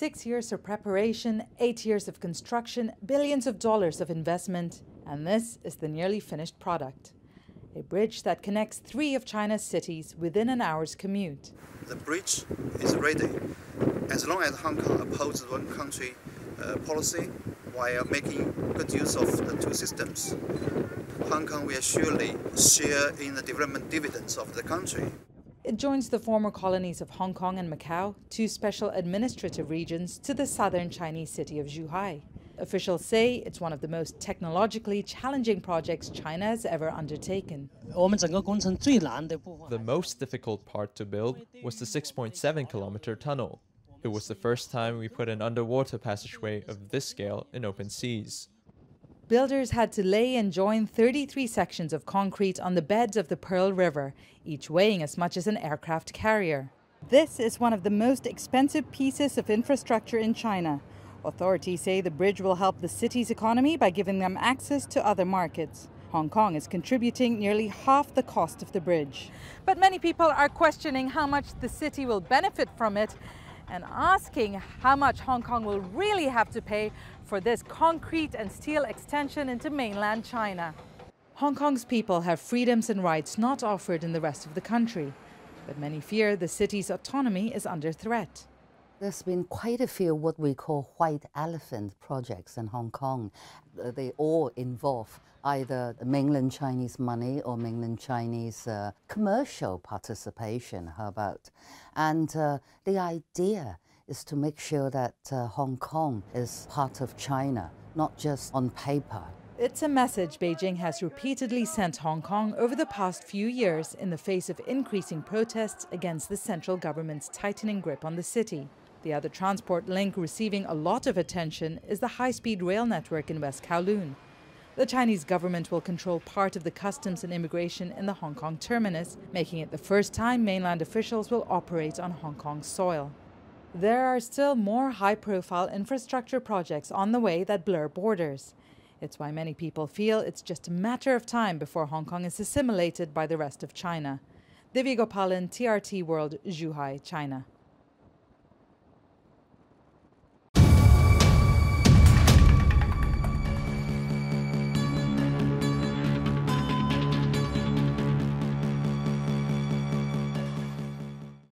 6 years of preparation, 8 years of construction, billions of dollars of investment, and this is the nearly finished product. A bridge that connects 3 of China's cities within an hour's commute. The bridge is ready. As long as Hong Kong upholds one country policy while making good use of the 2 systems, Hong Kong will surely share in the development dividends of the country. It joins the former colonies of Hong Kong and Macau, 2 special administrative regions, to the southern Chinese city of Zhuhai. Officials say it's one of the most technologically challenging projects China has ever undertaken. The most difficult part to build was the 6.7-kilometer tunnel. It was the first time we put an underwater passageway of this scale in open seas. Builders had to lay and join 33 sections of concrete on the beds of the Pearl River, each weighing as much as an aircraft carrier. This is one of the most expensive pieces of infrastructure in China. Authorities say the bridge will help the city's economy by giving them access to other markets. Hong Kong is contributing nearly half the cost of the bridge. But many people are questioning how much the city will benefit from it and asking how much Hong Kong will really have to pay for this concrete and steel extension into mainland China. Hong Kong's people have freedoms and rights not offered in the rest of the country, but many fear the city's autonomy is under threat. There's been quite a few what we call white elephant projects in Hong Kong. They all involve either mainland Chinese money or mainland Chinese commercial participation, how about? And the idea is to make sure that Hong Kong is part of China, not just on paper. It's a message Beijing has repeatedly sent Hong Kong over the past few years in the face of increasing protests against the central government's tightening grip on the city. The other transport link receiving a lot of attention is the high-speed rail network in West Kowloon. The Chinese government will control part of the customs and immigration in the Hong Kong terminus, making it the first time mainland officials will operate on Hong Kong's soil. There are still more high-profile infrastructure projects on the way that blur borders. It's why many people feel it's just a matter of time before Hong Kong is assimilated by the rest of China. Divya Gopalan, TRT World, Zhuhai, China.